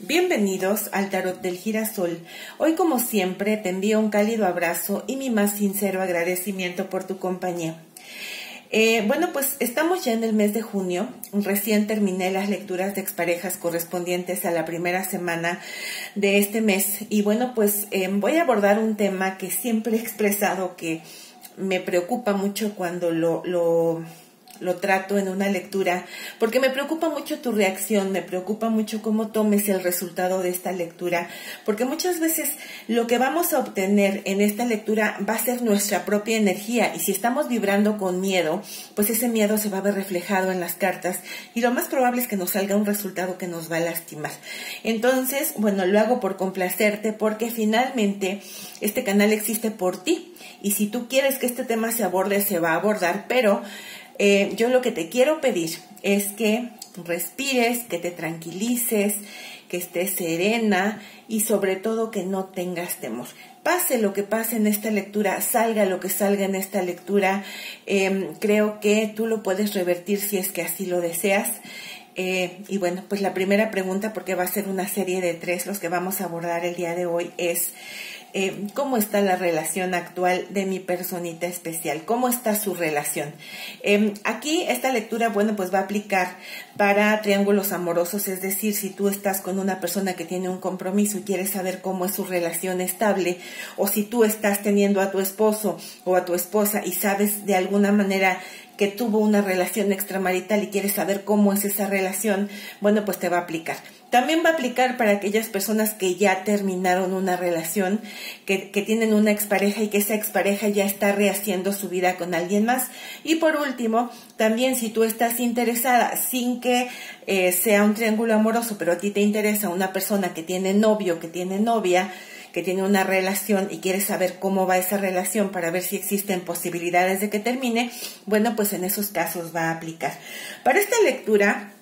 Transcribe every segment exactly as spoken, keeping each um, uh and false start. Bienvenidos al Tarot del Girasol. Hoy, como siempre, te envío un cálido abrazo y mi más sincero agradecimiento por tu compañía. Eh, bueno, pues estamos ya en el mes de junio. Recién terminé las lecturas de exparejas correspondientes a la primera semana de este mes. Y bueno, pues eh, voy a abordar un tema que siempre he expresado que me preocupa mucho cuando lo... lo lo trato en una lectura, porque me preocupa mucho tu reacción, me preocupa mucho cómo tomes el resultado de esta lectura, porque muchas veces lo que vamos a obtener en esta lectura va a ser nuestra propia energía, y si estamos vibrando con miedo, pues ese miedo se va a ver reflejado en las cartas, y lo más probable es que nos salga un resultado que nos va a lastimar. Entonces, bueno, lo hago por complacerte, porque finalmente este canal existe por ti, y si tú quieres que este tema se aborde, se va a abordar, pero Eh, yo lo que te quiero pedir es que respires, que te tranquilices, que estés serena y sobre todo que no tengas temor. Pase lo que pase en esta lectura, salga lo que salga en esta lectura, eh, creo que tú lo puedes revertir si es que así lo deseas. Eh, y bueno, pues la primera pregunta, porque va a ser una serie de tres los que vamos a abordar el día de hoy, es eh, ¿cómo está la relación actual de mi personita especial? ¿Cómo está su relación? Eh, aquí esta lectura, bueno, pues va a aplicar para triángulos amorosos, es decir, si tú estás con una persona que tiene un compromiso y quieres saber cómo es su relación estable, o si tú estás teniendo a tu esposo o a tu esposa y sabes de alguna manera que tuvo una relación extramarital y quieres saber cómo es esa relación, bueno, pues te va a aplicar. También va a aplicar para aquellas personas que ya terminaron una relación, que, que tienen una expareja y que esa expareja ya está rehaciendo su vida con alguien más. Y por último, también si tú estás interesada, sin que eh, sea un triángulo amoroso, pero a ti te interesa una persona que tiene novio, que tiene novia, que tiene una relación y quieres saber cómo va esa relación para ver si existen posibilidades de que termine, bueno, pues en esos casos va a aplicar. Para esta lectura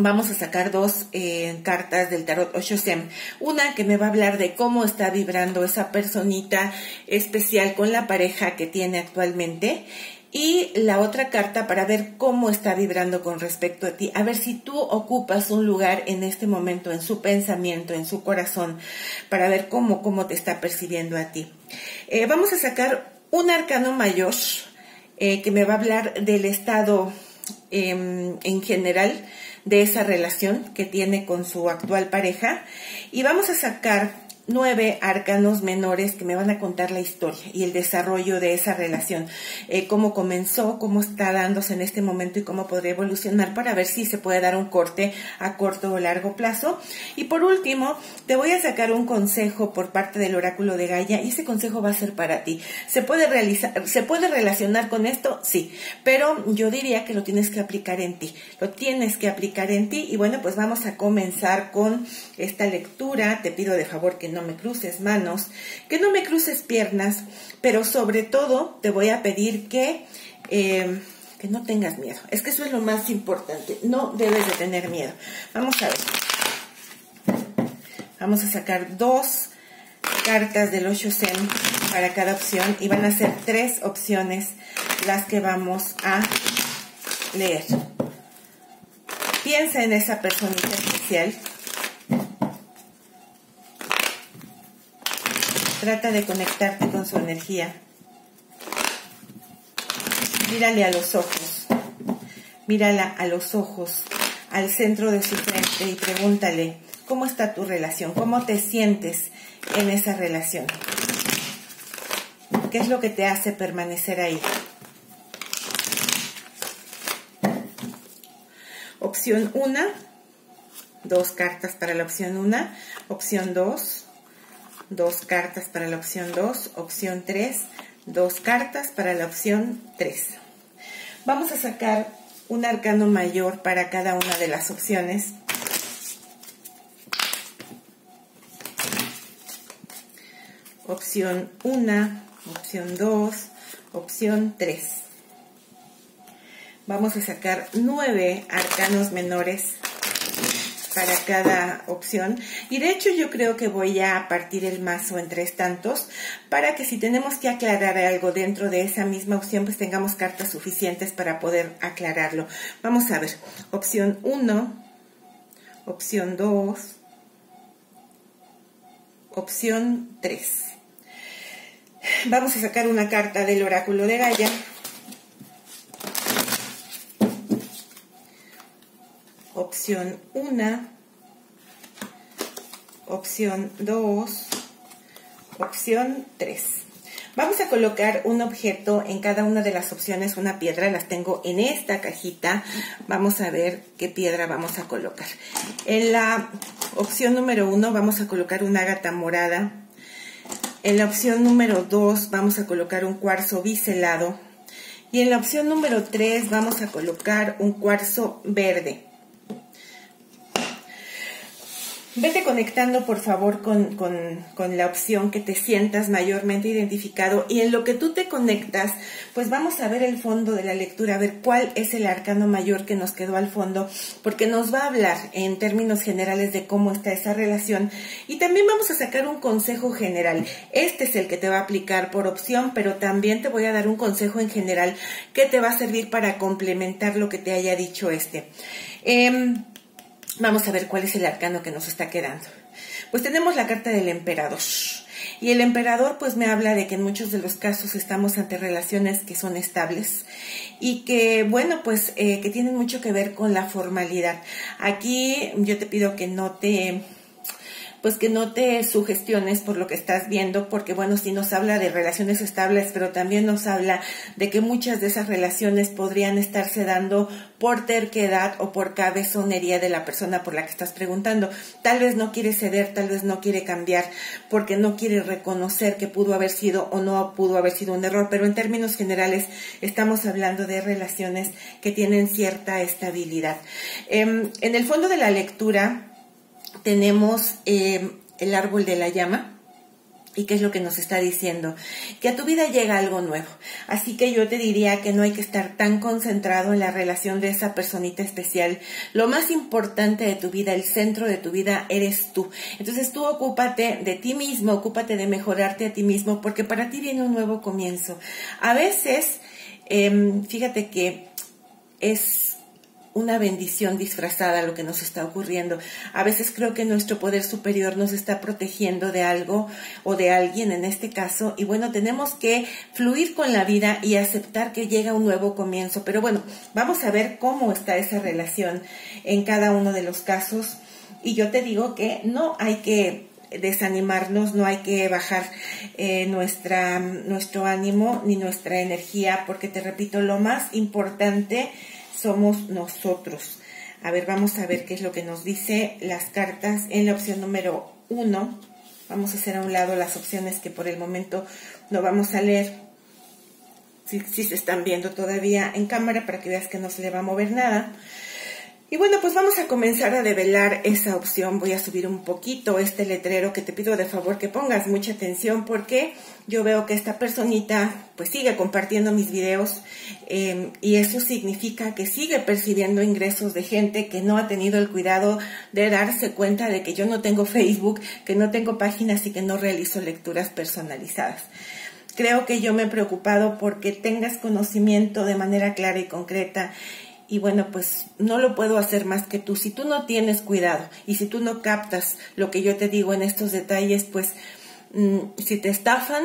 vamos a sacar dos eh, cartas del tarot Osho Zen. Una que me va a hablar de cómo está vibrando esa personita especial con la pareja que tiene actualmente. Y la otra carta para ver cómo está vibrando con respecto a ti, a ver si tú ocupas un lugar en este momento, en su pensamiento, en su corazón, para ver cómo, cómo te está percibiendo a ti. Eh, vamos a sacar un arcano mayor eh, que me va a hablar del estado eh, en general de esa relación que tiene con su actual pareja, y vamos a sacar nueve arcanos menores que me van a contar la historia y el desarrollo de esa relación, eh, cómo comenzó, cómo está dándose en este momento y cómo podría evolucionar para ver si se puede dar un corte a corto o largo plazo. Y por último, te voy a sacar un consejo por parte del oráculo de Gaia, y ese consejo va a ser para ti. ¿Se puede realizar, se puede relacionar con esto? Sí, pero yo diría que lo tienes que aplicar en ti, lo tienes que aplicar en ti. Y bueno, pues vamos a comenzar con esta lectura. Te pido de favor que no no me cruces manos, que no me cruces piernas, pero sobre todo te voy a pedir que, eh, que no tengas miedo. Es que eso es lo más importante, no debes de tener miedo. Vamos a ver, vamos a sacar dos cartas del Osho Zen para cada opción, y van a ser tres opciones las que vamos a leer. Piensa en esa personita especial. Trata de conectarte con su energía. Mírale a los ojos. Mírala a los ojos, al centro de su frente, y pregúntale, ¿cómo está tu relación? ¿Cómo te sientes en esa relación? ¿Qué es lo que te hace permanecer ahí? Opción uno. Dos cartas para la opción uno. Opción dos. Dos cartas para la opción dos, opción tres, dos cartas para la opción tres. Vamos a sacar un arcano mayor para cada una de las opciones. Opción uno, opción dos, opción tres. Vamos a sacar nueve arcanos menores para cada opción, y de hecho yo creo que voy a partir el mazo en tres tantos para que si tenemos que aclarar algo dentro de esa misma opción, pues tengamos cartas suficientes para poder aclararlo. Vamos a ver, opción uno, opción dos, opción tres. Vamos a sacar una carta del oráculo de Gaia. Opción uno, opción dos, opción tres. Vamos a colocar un objeto en cada una de las opciones, una piedra, las tengo en esta cajita. Vamos a ver qué piedra vamos a colocar. En la opción número uno vamos a colocar una ágata morada. En la opción número dos vamos a colocar un cuarzo biselado. Y en la opción número tres vamos a colocar un cuarzo verde. Vete conectando, por favor, con, con, con la opción que te sientas mayormente identificado. Y en lo que tú te conectas, pues vamos a ver el fondo de la lectura, a ver cuál es el arcano mayor que nos quedó al fondo, porque nos va a hablar en términos generales de cómo está esa relación. Y también vamos a sacar un consejo general. Este es el que te va a aplicar por opción, pero también te voy a dar un consejo en general que te va a servir para complementar lo que te haya dicho este. Eh, Vamos a ver cuál es el arcano que nos está quedando. Pues tenemos la carta del emperador. Y el emperador pues me habla de que en muchos de los casos estamos ante relaciones que son estables y que, bueno, pues eh, que tienen mucho que ver con la formalidad. Aquí yo te pido que no te... pues que no te sugestiones por lo que estás viendo, porque bueno, sí nos habla de relaciones estables, pero también nos habla de que muchas de esas relaciones podrían estarse dando por terquedad o por cabezonería de la persona por la que estás preguntando. Tal vez no quiere ceder, tal vez no quiere cambiar, porque no quiere reconocer que pudo haber sido o no pudo haber sido un error, pero en términos generales estamos hablando de relaciones que tienen cierta estabilidad. Eh, en el fondo de la lectura tenemos eh, el árbol de la llama. ¿Y qué es lo que nos está diciendo? Que a tu vida llega algo nuevo. Así que yo te diría que no hay que estar tan concentrado en la relación de esa personita especial. Lo más importante de tu vida, el centro de tu vida, eres tú. Entonces tú ocúpate de ti mismo, ocúpate de mejorarte a ti mismo, porque para ti viene un nuevo comienzo. A veces, eh, fíjate que es una bendición disfrazada lo que nos está ocurriendo. A veces creo que nuestro poder superior nos está protegiendo de algo o de alguien en este caso. Y bueno, tenemos que fluir con la vida y aceptar que llega un nuevo comienzo. Pero bueno, vamos a ver cómo está esa relación en cada uno de los casos. Y yo te digo que no hay que desanimarnos, no hay que bajar eh, nuestra, nuestro ánimo ni nuestra energía, porque te repito, lo más importante somos nosotros. A ver, vamos a ver qué es lo que nos dice las cartas en la opción número uno. Vamos a hacer a un lado las opciones que por el momento no vamos a leer. Si, si se están viendo todavía en cámara, para que veas que no se le va a mover nada. Y bueno, pues vamos a comenzar a develar esa opción. Voy a subir un poquito este letrero, que te pido de favor que pongas mucha atención, porque yo veo que esta personita pues sigue compartiendo mis videos eh, y eso significa que sigue percibiendo ingresos de gente que no ha tenido el cuidado de darse cuenta de que yo no tengo Facebook, que no tengo páginas y que no realizo lecturas personalizadas. Creo que yo me he preocupado porque tengas conocimiento de manera clara y concreta. Y bueno, pues no lo puedo hacer más que tú. Si tú no tienes cuidado y si tú no captas lo que yo te digo en estos detalles, pues mmm, si te estafan,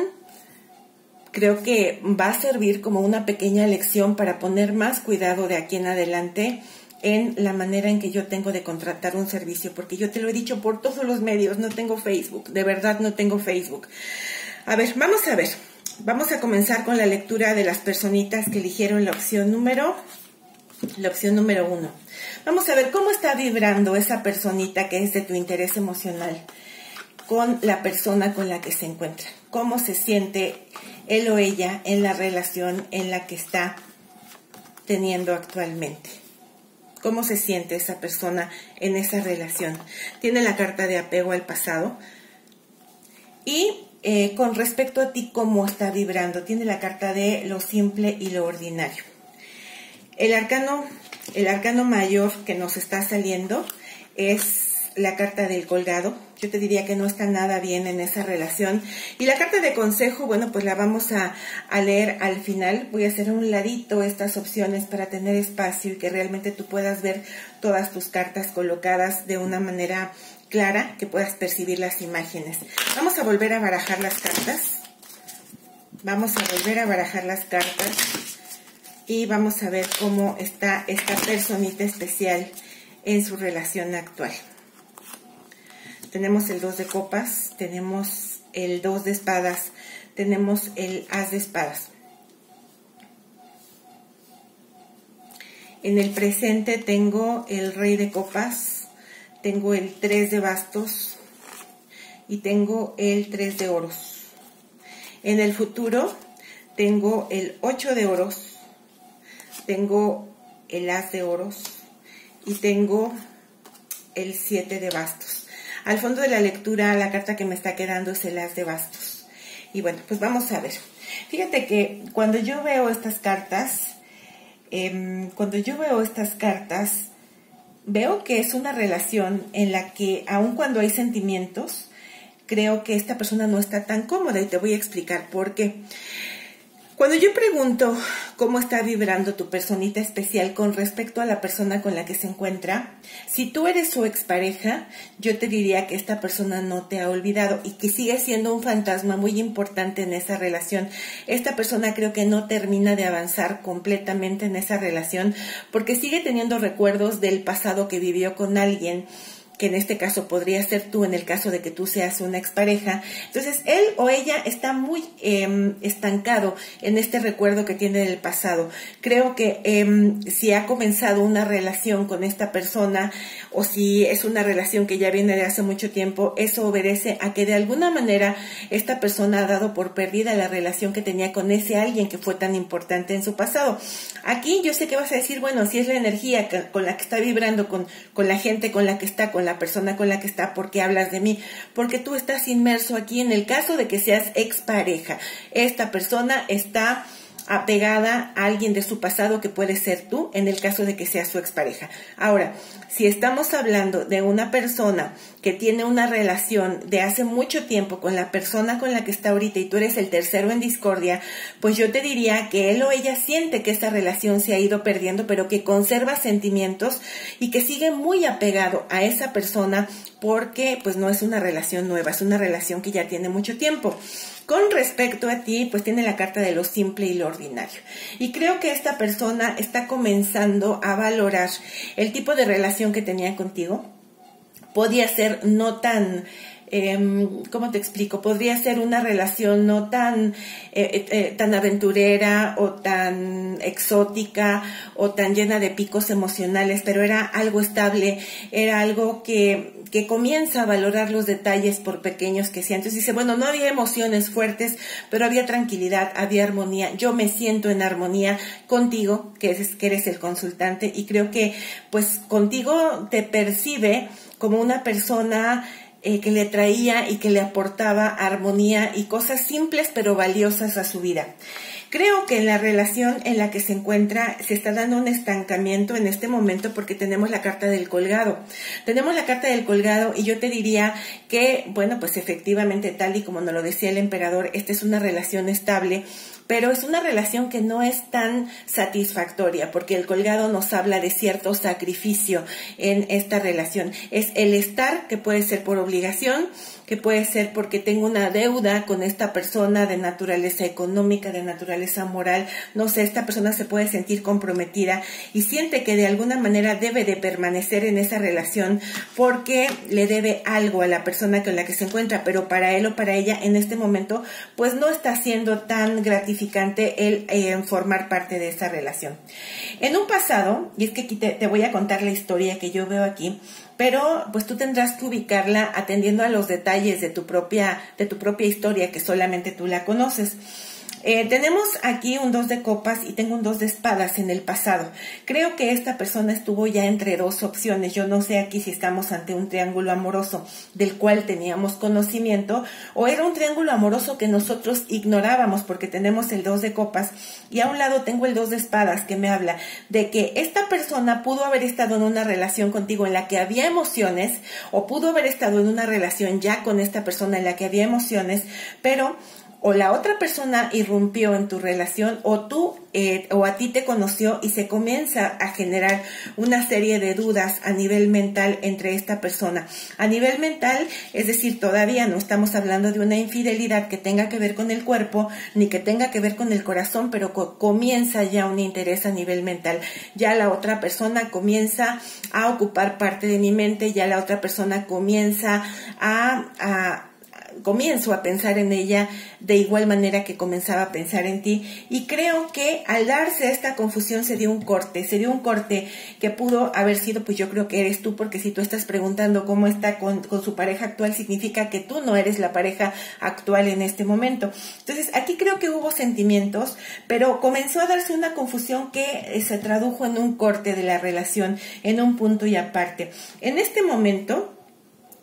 creo que va a servir como una pequeña lección para poner más cuidado de aquí en adelante en la manera en que yo tengo de contratar un servicio. Porque yo te lo he dicho por todos los medios, no tengo Facebook, de verdad no tengo Facebook. A ver, vamos a ver. Vamos a comenzar con la lectura de las personitas que eligieron la opción número... La opción número uno. Vamos a ver cómo está vibrando esa personita que es de tu interés emocional con la persona con la que se encuentra. Cómo se siente él o ella en la relación en la que está teniendo actualmente. Cómo se siente esa persona en esa relación. Tiene la carta de apego al pasado. Y eh, con respecto a ti, cómo está vibrando. Tiene la carta de lo simple y lo ordinario. El arcano, el arcano mayor que nos está saliendo es la carta del colgado. yo te diría que no está nada bien en esa relación. Y la carta de consejo, bueno, pues la vamos a, a leer al final. Voy a hacer a un ladito estas opciones para tener espacio y que realmente tú puedas ver todas tus cartas colocadas de una manera clara, que puedas percibir las imágenes. Vamos a volver a barajar las cartas. Vamos a volver a barajar las cartas. Y vamos a ver cómo está esta personita especial en su relación actual. Tenemos el dos de copas, tenemos el dos de espadas, tenemos el as de espadas. En el presente tengo el rey de copas, tengo el tres de bastos y tengo el tres de oros. En el futuro tengo el ocho de oros, tengo el as de oros y tengo el siete de bastos. Al fondo de la lectura, la carta que me está quedando es el as de bastos. Y bueno, pues vamos a ver. Fíjate que cuando yo veo estas cartas, eh, cuando yo veo estas cartas, veo que es una relación en la que, aun cuando hay sentimientos, creo que esta persona no está tan cómoda, y te voy a explicar por qué. Cuando yo pregunto cómo está vibrando tu personita especial con respecto a la persona con la que se encuentra, si tú eres su expareja, yo te diría que esta persona no te ha olvidado y que sigue siendo un fantasma muy importante en esa relación. Esta persona creo que no termina de avanzar completamente en esa relación porque sigue teniendo recuerdos del pasado que vivió con alguien, que en este caso podría ser tú, en el caso de que tú seas una expareja. Entonces, él o ella está muy eh, estancado en este recuerdo que tiene del pasado. Creo que eh, si ha comenzado una relación con esta persona, o si es una relación que ya viene de hace mucho tiempo, eso obedece a que de alguna manera esta persona ha dado por perdida la relación que tenía con ese alguien que fue tan importante en su pasado. Aquí yo sé que vas a decir, bueno, si es la energía con la que está vibrando, con, con la gente con la que está, con la persona con la que está, ¿por qué hablas de mí? Porque tú estás inmerso aquí en el caso de que seas expareja. Esta persona está apegada a alguien de su pasado que puede ser tú, en el caso de que seas su expareja. Ahora, si estamos hablando de una persona que tiene una relación de hace mucho tiempo con la persona con la que está ahorita y tú eres el tercero en discordia, pues yo te diría que él o ella siente que esta relación se ha ido perdiendo, pero que conserva sentimientos y que sigue muy apegado a esa persona porque pues no es una relación nueva, es una relación que ya tiene mucho tiempo. Con respecto a ti, pues tiene la carta de lo simple y lo ordinario. Y creo que esta persona está comenzando a valorar el tipo de relación que tenía contigo. Podía ser no tan... ¿Cómo te explico? Podría ser una relación no tan, eh, eh, tan aventurera o tan exótica o tan llena de picos emocionales, pero era algo estable, era algo que, que comienza a valorar los detalles por pequeños que sean. Entonces dice, bueno, no había emociones fuertes, pero había tranquilidad, había armonía. Yo me siento en armonía contigo, que eres, que eres el consultante, y creo que pues contigo te percibe como una persona Eh, que le traía y que le aportaba armonía y cosas simples pero valiosas a su vida. Creo que en la relación en la que se encuentra se está dando un estancamiento en este momento porque tenemos la carta del colgado. Tenemos la carta del colgado y yo te diría que, bueno, pues efectivamente, tal y como nos lo decía el emperador, esta es una relación estable, pero es una relación que no es tan satisfactoria, porque el colgado nos habla de cierto sacrificio en esta relación. Es el estar, que puede ser por obligación, que puede ser porque tengo una deuda con esta persona de naturaleza económica, de naturaleza moral. No sé, esta persona se puede sentir comprometida y siente que de alguna manera debe de permanecer en esa relación porque le debe algo a la persona con la que se encuentra, pero para él o para ella en este momento pues no está siendo tan gratificante el eh, formar parte de esa relación. En un pasado, y es que aquí te, te voy a contar la historia que yo veo aquí, pero pues tú tendrás que ubicarla atendiendo a los detalles de tu propia, de tu propia historia, que solamente tú la conoces. Eh, tenemos aquí un dos de copas y tengo un dos de espadas en el pasado. Creo que esta persona estuvo ya entre dos opciones. Yo no sé aquí si estamos ante un triángulo amoroso del cual teníamos conocimiento o era un triángulo amoroso que nosotros ignorábamos, porque tenemos el dos de copas y a un lado tengo el dos de espadas que me habla de que esta persona pudo haber estado en una relación contigo en la que había emociones o pudo haber estado en una relación ya con esta persona en la que había emociones, pero o la otra persona irrumpió en tu relación o tú eh, o a ti te conoció y se comienza a generar una serie de dudas a nivel mental entre esta persona. A nivel mental, es decir, todavía no estamos hablando de una infidelidad que tenga que ver con el cuerpo ni que tenga que ver con el corazón, pero co- comienza ya un interés a nivel mental. Ya la otra persona comienza a ocupar parte de mi mente, ya la otra persona comienza a... a comienzo a pensar en ella de igual manera que comenzaba a pensar en ti, y creo que al darse esta confusión se dio un corte, se dio un corte que pudo haber sido, pues yo creo que eres tú, porque si tú estás preguntando cómo está con, con su pareja actual, significa que tú no eres la pareja actual en este momento. Entonces aquí creo que hubo sentimientos, pero comenzó a darse una confusión que se tradujo en un corte de la relación, en un punto y aparte. En este momento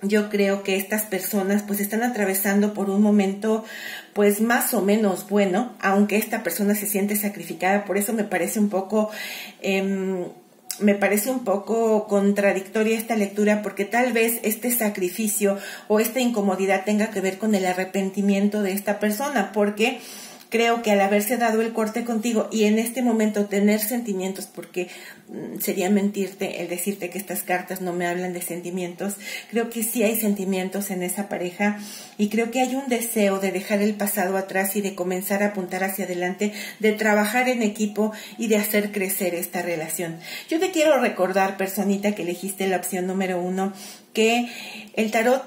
yo creo que estas personas pues están atravesando por un momento pues más o menos bueno, aunque esta persona se siente sacrificada. Por eso me parece un poco... Eh, me parece un poco contradictoria esta lectura, porque tal vez este sacrificio o esta incomodidad tenga que ver con el arrepentimiento de esta persona, porque creo que al haberse dado el corte contigo y en este momento tener sentimientos, porque sería mentirte el decirte que estas cartas no me hablan de sentimientos, creo que sí hay sentimientos en esa pareja y creo que hay un deseo de dejar el pasado atrás y de comenzar a apuntar hacia adelante, de trabajar en equipo y de hacer crecer esta relación. Yo te quiero recordar, personita que elegiste la opción número uno, que el tarot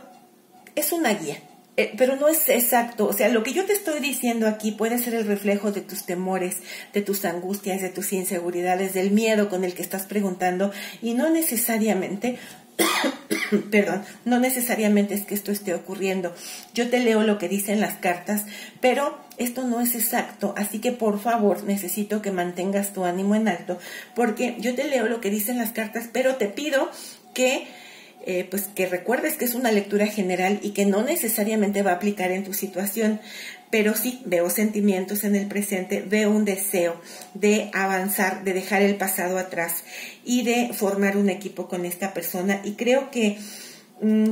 es una guía. Eh, pero no es exacto, o sea, lo que yo te estoy diciendo aquí puede ser el reflejo de tus temores, de tus angustias, de tus inseguridades, del miedo con el que estás preguntando, y no necesariamente, perdón, no necesariamente es que esto esté ocurriendo. Yo te leo lo que dicen las cartas, pero esto no es exacto, así que por favor necesito que mantengas tu ánimo en alto, porque yo te leo lo que dicen las cartas, pero te pido que... Eh, pues que recuerdes que es una lectura general y que no necesariamente va a aplicar en tu situación, pero sí veo sentimientos en el presente, veo un deseo de avanzar, de dejar el pasado atrás y de formar un equipo con esta persona, y creo que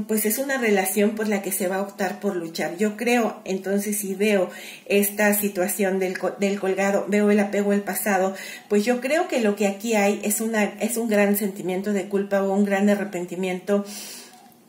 pues es una relación por la que se va a optar por luchar. Yo creo, entonces, si veo esta situación del, del colgado, veo el apego al pasado, pues yo creo que lo que aquí hay es, una, es un gran sentimiento de culpa o un gran arrepentimiento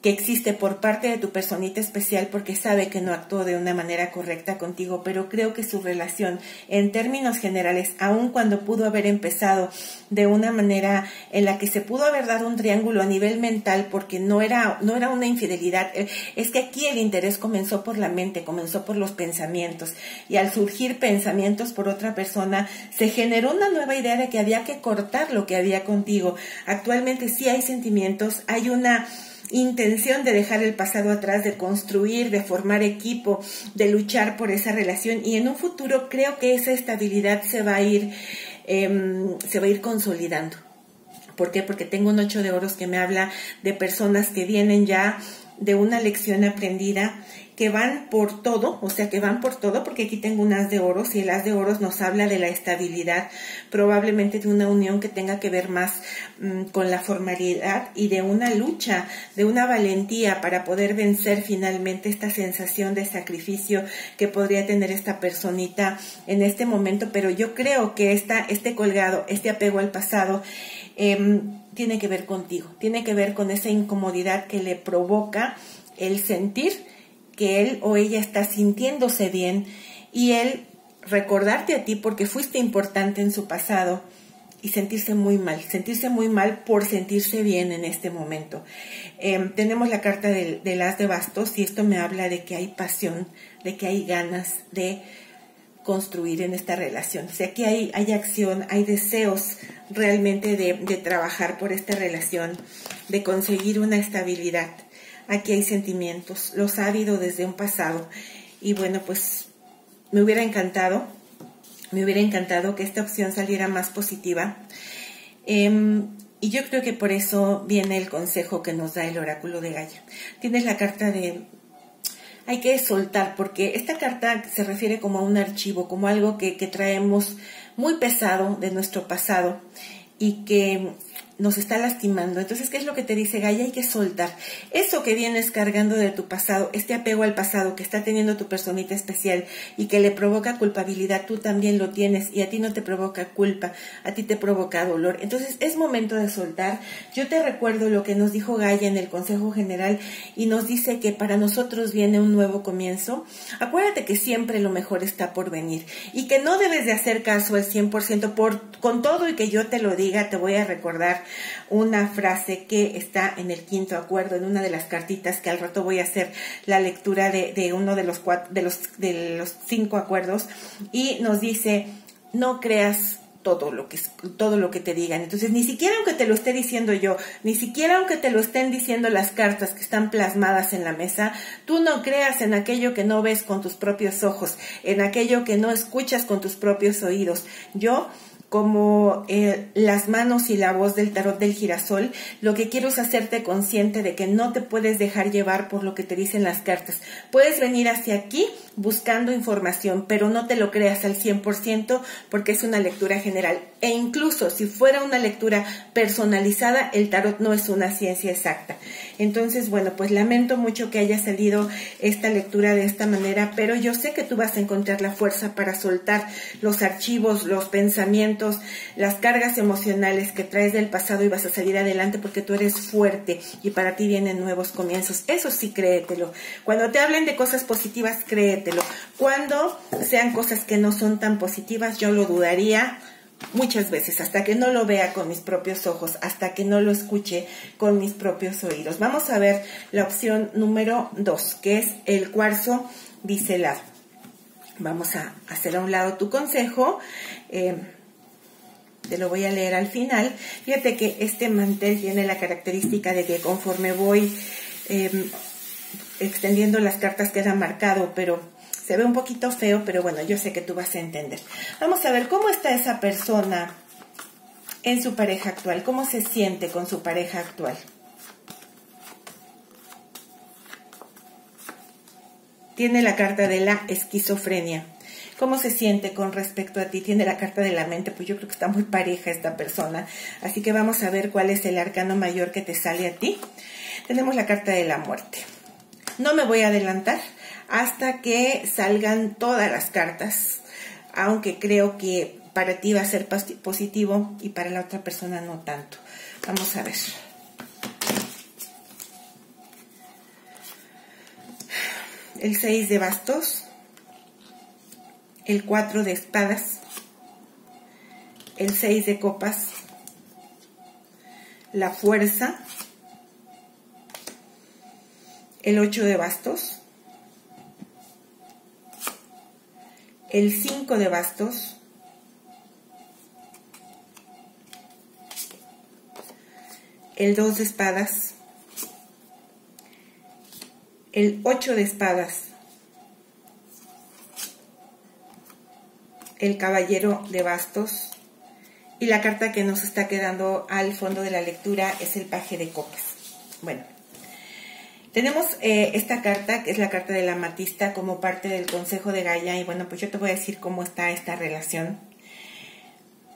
que existe por parte de tu personita especial, porque sabe que no actuó de una manera correcta contigo, pero creo que su relación en términos generales, aun cuando pudo haber empezado de una manera en la que se pudo haber dado un triángulo a nivel mental, porque no era, no era una infidelidad, es que aquí el interés comenzó por la mente, comenzó por los pensamientos, y al surgir pensamientos por otra persona, se generó una nueva idea de que había que cortar lo que había contigo. Actualmente sí hay sentimientos, hay una intención de dejar el pasado atrás, de construir, de formar equipo, de luchar por esa relación, y en un futuro creo que esa estabilidad se va a ir, eh, se va a ir consolidando. ¿Por qué? Porque tengo un ocho de oros que me habla de personas que vienen ya de una lección aprendida, que van por todo, o sea que van por todo, porque aquí tengo un as de oros, y el as de oros nos habla de la estabilidad, probablemente de una unión que tenga que ver más mmm, con la formalidad, y de una lucha, de una valentía para poder vencer finalmente esta sensación de sacrificio que podría tener esta personita en este momento. Pero yo creo que esta, este colgado, este apego al pasado, eh, tiene que ver contigo, tiene que ver con esa incomodidad que le provoca el sentir que él o ella está sintiéndose bien, y él recordarte a ti porque fuiste importante en su pasado, y sentirse muy mal, sentirse muy mal por sentirse bien en este momento. Eh, tenemos la carta del, del as de bastos, y esto me habla de que hay pasión, de que hay ganas de construir en esta relación. O sea, que hay, hay acción, hay deseos realmente de, de trabajar por esta relación, de conseguir una estabilidad. Aquí hay sentimientos, los ha habido desde un pasado, y bueno, pues me hubiera encantado Me hubiera encantado que esta opción saliera más positiva. Eh, y yo creo que por eso viene el consejo que nos da el oráculo de Gaia. Tienes la carta de... hay que soltar, porque esta carta se refiere como a un archivo, como algo que, que traemos muy pesado de nuestro pasado y que nos está lastimando. Entonces, ¿qué es lo que te dice Gaia? Hay que soltar. Eso que vienes cargando de tu pasado, este apego al pasado que está teniendo tu personita especial y que le provoca culpabilidad, tú también lo tienes y a ti no te provoca culpa, a ti te provoca dolor. Entonces, es momento de soltar. Yo te recuerdo lo que nos dijo Gaia en el Consejo General y nos dice que para nosotros viene un nuevo comienzo. Acuérdate que siempre lo mejor está por venir y que no debes de hacer caso al cien por ciento por, con todo y que yo te lo diga, te voy a recordar una frase que está en el quinto acuerdo, en una de las cartitas que al rato voy a hacer la lectura de, de uno de los, cuatro, de, los, de los cinco acuerdos, y nos dice, no creas todo lo que, todo lo que te digan. Entonces, ni siquiera aunque te lo esté diciendo yo, ni siquiera aunque te lo estén diciendo las cartas que están plasmadas en la mesa, tú no creas en aquello que no ves con tus propios ojos, en aquello que no escuchas con tus propios oídos. Yo... como eh, las manos y la voz del tarot del girasol, lo que quiero es hacerte consciente de que no te puedes dejar llevar por lo que te dicen las cartas. Puedes venir hacia aquí buscando información, pero no te lo creas al cien por ciento porque es una lectura general. E incluso si fuera una lectura personalizada, el tarot no es una ciencia exacta. Entonces, bueno, pues lamento mucho que haya salido esta lectura de esta manera, pero yo sé que tú vas a encontrar la fuerza para soltar los archivos, los pensamientos, las cargas emocionales que traes del pasado, y vas a salir adelante porque tú eres fuerte y para ti vienen nuevos comienzos. Eso sí, créetelo. Cuando te hablen de cosas positivas, créetelo. Cuando sean cosas que no son tan positivas, yo lo dudaría muchas veces, hasta que no lo vea con mis propios ojos, hasta que no lo escuche con mis propios oídos. Vamos a ver la opción número dos, que es el cuarzo biselado. Vamos a hacer a un lado tu consejo. Eh, Te lo voy a leer al final. Fíjate que este mantel tiene la característica de que conforme voy eh, extendiendo las cartas queda marcado, pero se ve un poquito feo, pero bueno, yo sé que tú vas a entender. Vamos a ver cómo está esa persona en su pareja actual, cómo se siente con su pareja actual. Tiene la carta de la esquizofrenia. ¿Cómo se siente con respecto a ti? Tiene la carta de la mente, pues yo creo que está muy pareja esta persona. Así que vamos a ver cuál es el arcano mayor que te sale a ti. Tenemos la carta de la muerte. No me voy a adelantar hasta que salgan todas las cartas, aunque creo que para ti va a ser positivo y para la otra persona no tanto. Vamos a ver. El seis de bastos. El cuatro de espadas, el seis de copas, la fuerza, el ocho de bastos, el cinco de bastos, el dos de espadas, el ocho de espadas, el caballero de bastos, y la carta que nos está quedando al fondo de la lectura es el paje de copas. Bueno, tenemos eh, esta carta, que es la carta de la amatista, como parte del consejo de Gaia, y bueno, pues yo te voy a decir cómo está esta relación.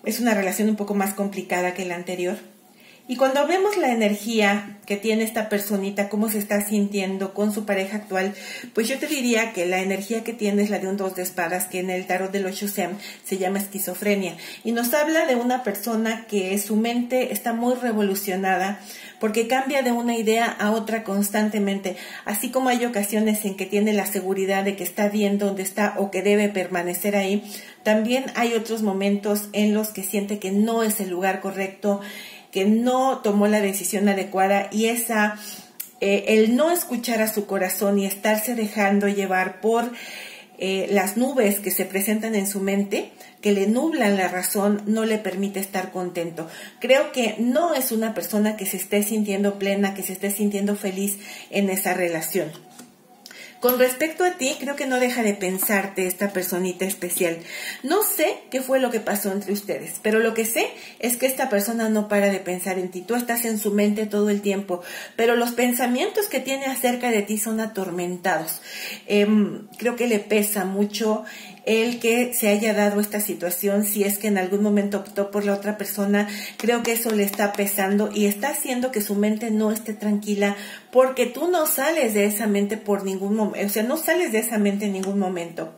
Es una relación un poco más complicada que la anterior. Y cuando vemos la energía que tiene esta personita, cómo se está sintiendo con su pareja actual, pues yo te diría que la energía que tiene es la de un dos de espadas, que en el tarot del Osho Zen se llama esquizofrenia. Y nos habla de una persona que su mente está muy revolucionada, porque cambia de una idea a otra constantemente. Así como hay ocasiones en que tiene la seguridad de que está bien donde está o que debe permanecer ahí, también hay otros momentos en los que siente que no es el lugar correcto, que no tomó la decisión adecuada, y esa eh, el no escuchar a su corazón y estarse dejando llevar por eh, las nubes que se presentan en su mente, que le nublan la razón, no le permite estar contento. Creo que no es una persona que se esté sintiendo plena, que se esté sintiendo feliz en esa relación. Con respecto a ti, creo que no deja de pensarte esta personita especial. No sé qué fue lo que pasó entre ustedes, pero lo que sé es que esta persona no para de pensar en ti. Tú estás en su mente todo el tiempo, pero los pensamientos que tiene acerca de ti son atormentados. Eh, creo que le pesa mucho el que se haya dado esta situación. Si es que en algún momento optó por la otra persona, creo que eso le está pesando y está haciendo que su mente no esté tranquila, porque tú no sales de esa mente por ningún momento, o sea, no sales de esa mente en ningún momento.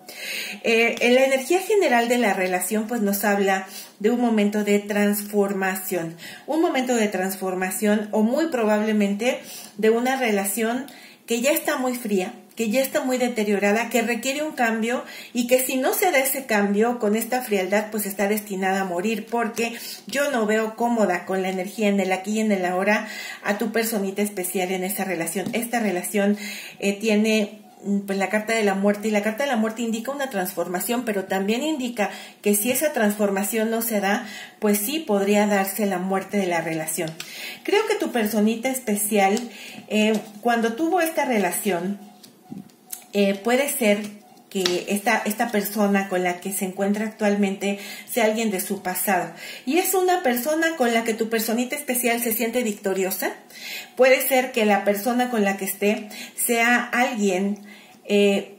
Eh, en la energía general de la relación, pues nos habla de un momento de transformación, un momento de transformación o muy probablemente de una relación que ya está muy fría, que ya está muy deteriorada, que requiere un cambio y que si no se da ese cambio con esta frialdad, pues está destinada a morir, porque yo no veo cómoda con la energía en el aquí y en el ahora a tu personita especial en esa relación. Esta relación eh, tiene pues la carta de la muerte, y la carta de la muerte indica una transformación, pero también indica que si esa transformación no se da, pues sí podría darse la muerte de la relación. Creo que tu personita especial, eh, cuando tuvo esta relación, Eh, puede ser que esta, esta persona con la que se encuentra actualmente sea alguien de su pasado. Y es una persona con la que tu personita especial se siente victoriosa. Puede ser que la persona con la que esté sea alguien eh,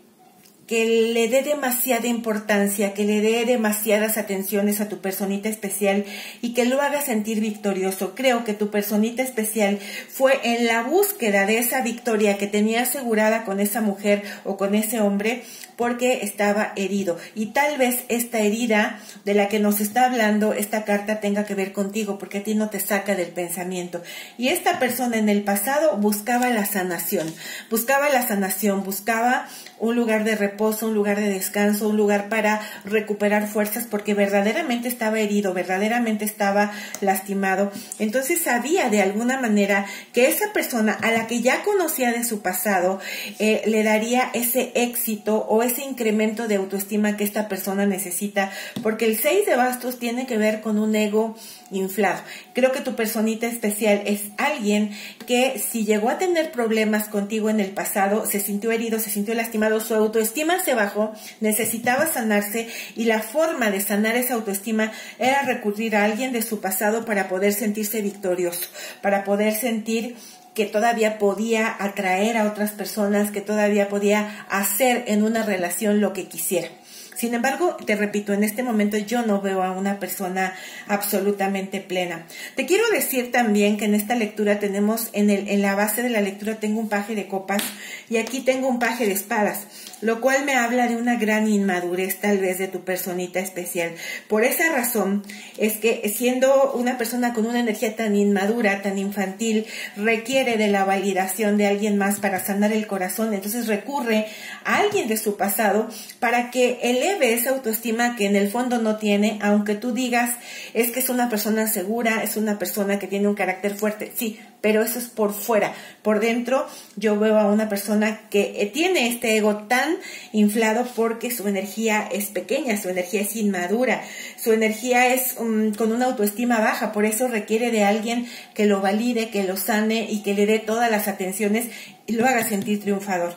que le dé demasiada importancia, que le dé demasiadas atenciones a tu personita especial y que lo haga sentir victorioso. Creo que tu personita especial fue en la búsqueda de esa victoria que tenía asegurada con esa mujer o con ese hombre, porque estaba herido. Y tal vez esta herida de la que nos está hablando esta carta tenga que ver contigo, porque a ti no te saca del pensamiento. Y esta persona en el pasado buscaba la sanación, buscaba la sanación, buscaba un lugar de reposo, un lugar de descanso, un lugar para recuperar fuerzas, porque verdaderamente estaba herido, verdaderamente estaba lastimado. Entonces sabía de alguna manera que esa persona a la que ya conocía de su pasado eh, le daría ese éxito o ese incremento de autoestima que esta persona necesita, porque el seis de bastos tiene que ver con un ego inflado. Creo que tu personita especial es alguien que, si llegó a tener problemas contigo en el pasado, se sintió herido, se sintió lastimado, su autoestima se bajó, necesitaba sanarse, y la forma de sanar esa autoestima era recurrir a alguien de su pasado para poder sentirse victorioso, para poder sentir que todavía podía atraer a otras personas, que todavía podía hacer en una relación lo que quisiera. Sin embargo, te repito, en este momento yo no veo a una persona absolutamente plena. Te quiero decir también que en esta lectura tenemos, en, el, en la base de la lectura tengo un paje de copas y aquí tengo un paje de espadas, lo cual me habla de una gran inmadurez tal vez de tu personita especial. Por esa razón es que, siendo una persona con una energía tan inmadura, tan infantil, requiere de la validación de alguien más para sanar el corazón. Entonces recurre a alguien de su pasado para que eleve esa autoestima que en el fondo no tiene, aunque tú digas es que es una persona segura, es una persona que tiene un carácter fuerte. Sí, pero eso es por fuera. Por dentro yo veo a una persona que tiene este ego tan inflado porque su energía es pequeña, su energía es inmadura, su energía es um, con una autoestima baja. Por eso requiere de alguien que lo valide, que lo sane y que le dé todas las atenciones y lo haga sentir triunfador.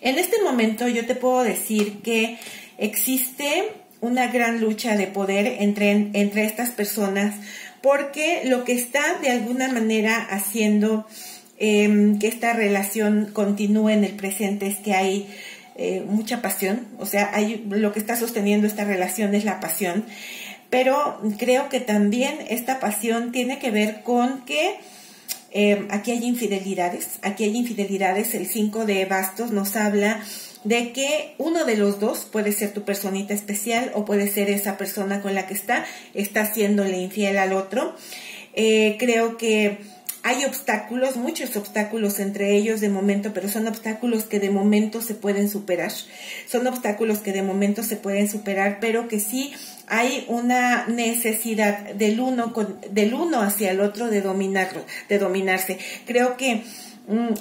En este momento yo te puedo decir que existe una gran lucha de poder entre, entre estas personas, porque lo que está de alguna manera haciendo eh, que esta relación continúe en el presente es que hay eh, mucha pasión. O sea, hay, lo que está sosteniendo esta relación es la pasión, pero creo que también esta pasión tiene que ver con que Eh, aquí hay infidelidades, aquí hay infidelidades. El cinco de bastos nos habla de que uno de los dos, puede ser tu personita especial o puede ser esa persona con la que está, está haciéndole infiel al otro. Eh, creo que hay obstáculos, muchos obstáculos entre ellos de momento, pero son obstáculos que de momento se pueden superar. Son obstáculos que de momento se pueden superar, pero que sí hay una necesidad del uno, con, del uno hacia el otro de dominarlo, de dominarse. Creo que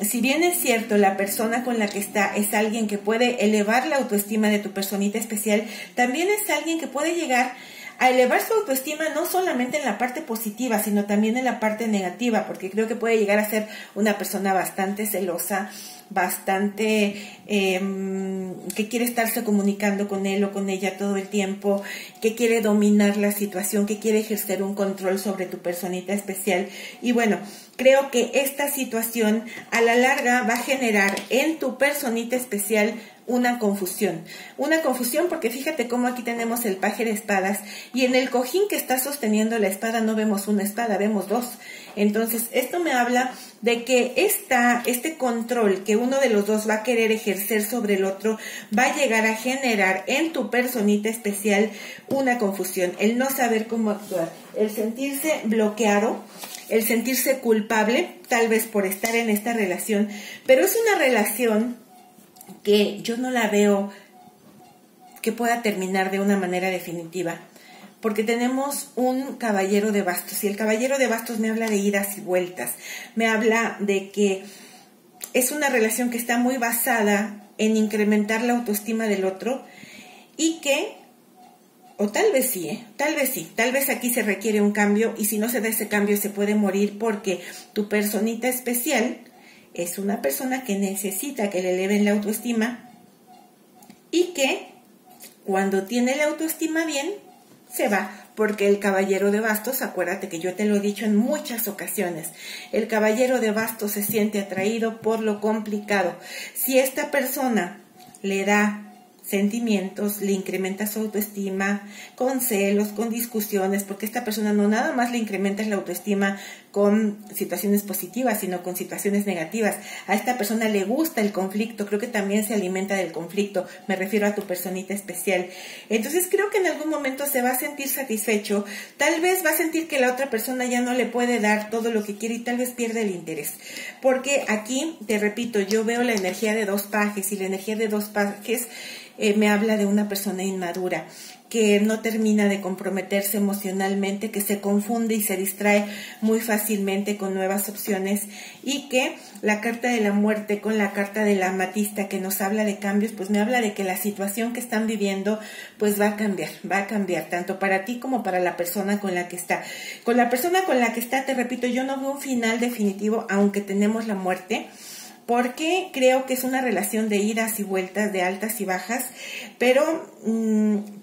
si bien es cierto, la persona con la que está es alguien que puede elevar la autoestima de tu personita especial, también es alguien que puede llegar a elevar su autoestima no solamente en la parte positiva, sino también en la parte negativa, porque creo que puede llegar a ser una persona bastante celosa, bastante eh, que quiere estarse comunicando con él o con ella todo el tiempo, que quiere dominar la situación, que quiere ejercer un control sobre tu personita especial. Y bueno, creo que esta situación a la larga va a generar en tu personita especial una confusión. Una confusión porque fíjate cómo aquí tenemos el paje de espadas y en el cojín que está sosteniendo la espada no vemos una espada, vemos dos. Entonces, esto me habla de que esta, este control que uno de los dos va a querer ejercer sobre el otro va a llegar a generar en tu personita especial una confusión. El no saber cómo actuar, el sentirse bloqueado, el sentirse culpable, tal vez por estar en esta relación, pero es una relación que yo no la veo que pueda terminar de una manera definitiva, porque tenemos un caballero de bastos, y el caballero de bastos me habla de idas y vueltas, me habla de que es una relación que está muy basada en incrementar la autoestima del otro, y que, o tal vez sí, ¿eh? tal vez sí, tal vez aquí se requiere un cambio, y si no se da ese cambio se puede morir, porque tu personita especial es una persona que necesita que le eleven la autoestima y que cuando tiene la autoestima bien, se va. Porque el caballero de bastos, acuérdate que yo te lo he dicho en muchas ocasiones, el caballero de bastos se siente atraído por lo complicado. Si esta persona le da sentimientos, le incrementa su autoestima con celos, con discusiones, porque esta persona no nada más le incrementas la autoestima con situaciones positivas, sino con situaciones negativas. A esta persona le gusta el conflicto, creo que también se alimenta del conflicto, me refiero a tu personita especial. Entonces creo que en algún momento se va a sentir satisfecho, tal vez va a sentir que la otra persona ya no le puede dar todo lo que quiere y tal vez pierde el interés. Porque aquí, te repito, yo veo la energía de dos pajes, y la energía de dos pajes Eh, me habla de una persona inmadura, que no termina de comprometerse emocionalmente, que se confunde y se distrae muy fácilmente con nuevas opciones, y que la carta de la muerte con la carta de la amatista que nos habla de cambios, pues me habla de que la situación que están viviendo pues va a cambiar, va a cambiar tanto para ti como para la persona con la que está. Con la persona con la que está, te repito, yo no veo un final definitivo, aunque tenemos la muerte, porque creo que es una relación de idas y vueltas, de altas y bajas, pero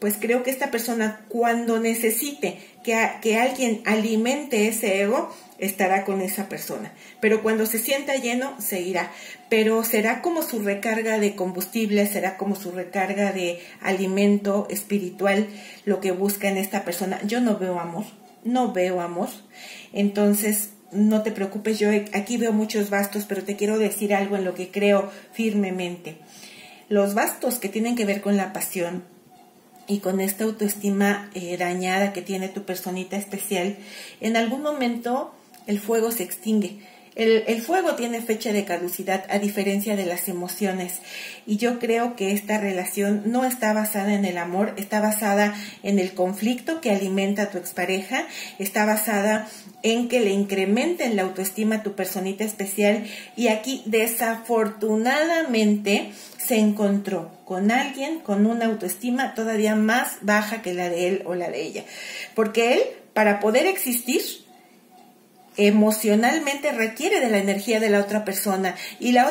pues creo que esta persona cuando necesite que, a, que alguien alimente ese ego, estará con esa persona, pero cuando se sienta lleno, se irá, pero será como su recarga de combustible, será como su recarga de alimento espiritual lo que busca en esta persona. Yo no veo amor, no veo amor, entonces no te preocupes, yo aquí veo muchos bastos, pero te quiero decir algo en lo que creo firmemente. Los bastos que tienen que ver con la pasión y con esta autoestima eh, dañada que tiene tu personita especial, en algún momento el fuego se extingue. El, el fuego tiene fecha de caducidad, a diferencia de las emociones, y yo creo que esta relación no está basada en el amor, está basada en el conflicto que alimenta a tu expareja, está basada en que le incrementen la autoestima a tu personita especial, y aquí desafortunadamente se encontró con alguien con una autoestima todavía más baja que la de él o la de ella, porque él, para poder existir emocionalmente, requiere de la energía de la otra persona, y la